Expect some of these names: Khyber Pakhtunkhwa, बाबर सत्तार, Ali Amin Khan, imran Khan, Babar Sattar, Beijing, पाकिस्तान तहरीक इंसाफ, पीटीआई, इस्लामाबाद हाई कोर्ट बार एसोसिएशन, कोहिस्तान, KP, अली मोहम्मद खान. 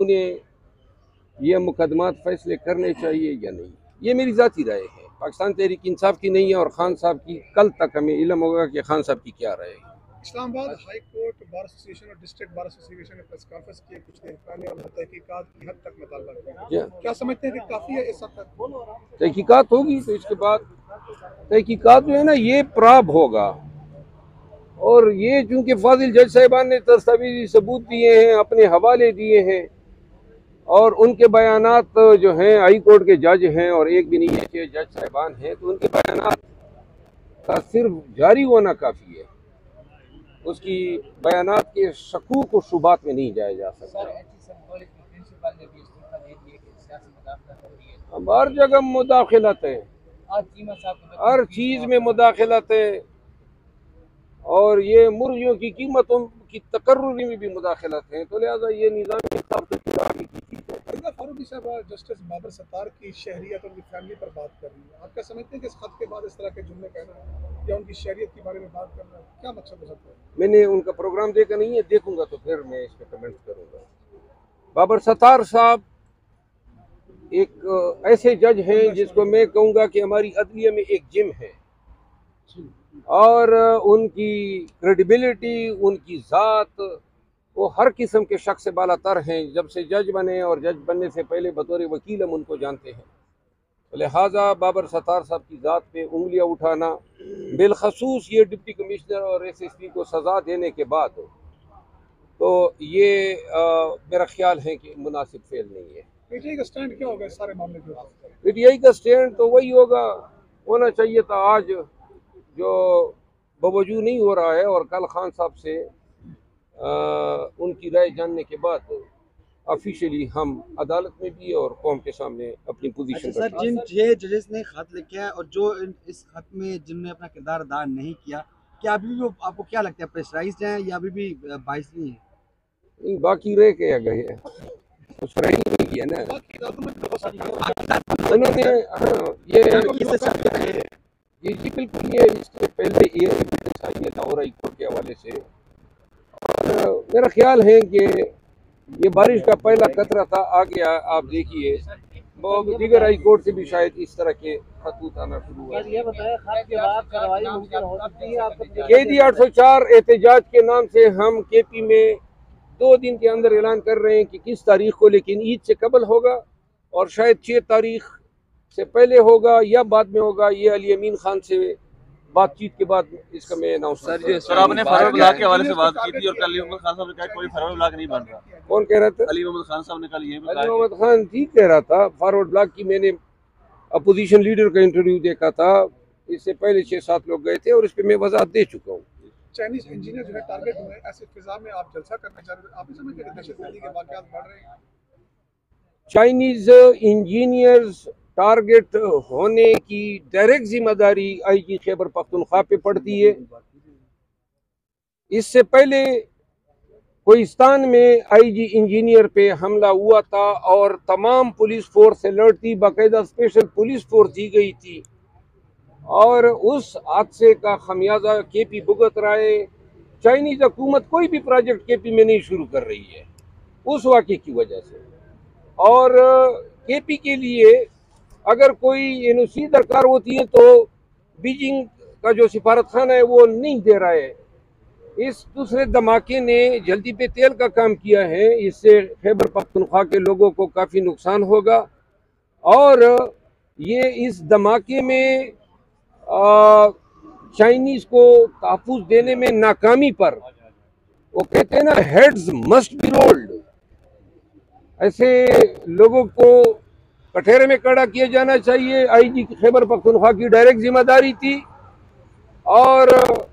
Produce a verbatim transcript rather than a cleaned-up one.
उन्हें यह मुकदमात फैसले करने चाहिए या नहीं, ये मेरी ज़ाती राय है। पाकिस्तान तहरीक इंसाफ की नहीं है और खान साहब की कल तक हमें इलम होगा कि खान साहब की क्या राय है। इस्लामाबाद हाई कोर्ट बार एसोसिएशन और डिस्ट्रिक्ट बार एसोसिएशन ने प्रेस कॉन्फ्रेंस की, कुछ देर पहले और तहकीकात की हद तक मुतालबा किया। क्या समझते हैं कि काफ़ी है इस हद तक? तहकीकात होगी तो इसके बाद तहकीकात जो है ना ये प्राब होगा, और ये चूँकि फाजिल जज साहिबान ने दस्तावेजी सबूत दिए हैं, अपने हवाले दिए हैं और उनके बयानात जो हैं हाई कोर्ट के जज हैं और एक भी नहीं है कि जज साहिबान हैं, तो उनके बयानात का सिर्फ जारी होना काफ़ी है, उसकी बयानात के शकूक और शुबात में नहीं जाया जा सकता। हम हर जगह मुदाखलत है, हर चीज़ में मुदाखलत है, और ये मुर्गियों की कीमतों की तकर्रुरी में भी मुदाखलत है, तो लिहाजा ये निज़ाम साहब जस्टिस बाबर सत्तार की शहरियत और उनकी फैमिली पर बात कर रही है। आप क्या समझते हैं कि इस खत के बाद इस तरह के जुमले कहना या उनकी शहरियत के बारे में बात करना क्या मकसद हो सकता है? मैंने उनका प्रोग्राम देखा नहीं है, देखूंगा तो फिर मैं इस पर कमेंट करूंगा। बाबर सत्तार साहब एक ऐसे जज हैं जिसको मैं कहूँगा कि हमारी अदलिया में एक जिम है, और उनकी क्रेडिबिलिटी, उनकी ज़ात, वो हर किस्म के शख्स से बालातर हैं। जब से जज बने और जज बनने से पहले बतौर वकील हम उनको जानते हैं, तो लिहाजा बाबर सत्तार साहब की ज़ात पे उंगलियां उठाना, बिलखसूस ये डिप्टी कमिश्नर और एस एस पी को सज़ा देने के बाद, तो ये आ, मेरा ख्याल है कि मुनासिब फेल नहीं है। पीटीआई का स्टैंड क्या होगा सारे मामले के बाद? पीटीआई का स्टैंड तो वही होगा, होना चाहिए था आज, जो बवजूद नहीं हो रहा है, और कल खान साहब से आ, उनकी राय जानने के बाद ऑफिशियली हम अदालत में भी और कौम के सामने अपनी पोजीशन। सर, जिन छह जजेस ने खत लिखा है और जो इस खत में जिनने अपना किरदार अदा नहीं किया, क्या अभी भी आपको क्या लगता है प्रेशराइज्ड हैं या अभी भी बाइसली हैं? बाकी रह के आ गए हैं, कुछ नहीं किया ना उन्होंने। ये जी जी बिल्कुल, ये इससे पहले ये था और हाई कोर्ट के हवाले से, और मेरा ख्याल है कि ये बारिश का पहला कतरा था। आगे आ, आप देखिए दीगर हाई कोर्ट से भी शायद इस तरह के खतूत आना शुरू हुआ। के डी आठ सौ चार एहतजाज के नाम से हम के पी में दो दिन के अंदर ऐलान कर रहे हैं कि किस तारीख को, लेकिन ईद से कबल होगा और शायद छः तारीख से पहले होगा या बाद में होगा। ये अली अमीन खान से बातचीत के बाद इसका मैं अनाउंस। सर जी, सर आपने फरवरी ब्लॉक के हवाले से बात की थी और कल अली मोहम्मद खान साहब ने कहा कोई फरवरी ब्लॉक नहीं बन रहा। कौन कह रहा था? अली मोहम्मद खान साहब ने कल ये बताया। अली मोहम्मद खान ठीक कह रहा था। फॉरवर्ड ब्लॉक की मैंने अपोजिशन लीडर का इंटरव्यू देखा था, इससे पहले छः सात लोग गए थे और इस पर मैं वजाहत दे चुका हूँ। चाइनीज इंजीनियर जो है टारगेट हुए, ऐसे फिजा में आप जलसा करना चाह रहे हो, आप समझते हैं दहशतगर्दी के वाकयात बढ़ रहे हैं? चाइनीज इंजीनियर्स टारगेट होने की डायरेक्ट जिम्मेदारी आई जी खैबर पख्तूनख्वा पे पड़ती है। इससे पहले कोहिस्तान में आई जी इंजीनियर पे हमला हुआ था और तमाम पुलिस फोर्स अलर्ट थी, बाकायदा स्पेशल पुलिस फोर्स दी गई थी, और उस हादसे का खमियाजा के पी भुगत रहे। चाइनीज हुकूमत कोई भी प्रोजेक्ट के पी में नहीं शुरू कर रही है उस वाक़े की वजह से, और के पी के लिए अगर कोई एन ओ सी दरकार होती है तो बीजिंग का जो सिफारतखाना है वो नहीं दे रहा है। इस दूसरे धमाके ने जल्दी पे तेल का काम किया है, इससे खैबर पख्तूनख्वा के लोगों को काफ़ी नुकसान होगा, और ये इस धमाके में चाइनीज़ को तहफ़्फ़ुज़ देने में नाकामी पर, वो कहते हैं ना हेड्स मस्ट बी रोल्ड, ऐसे लोगों को कठेरे में कड़ा किया जाना चाहिए। आई जी खैबर पख्तूनख्वा की डायरेक्ट जिम्मेदारी थी, और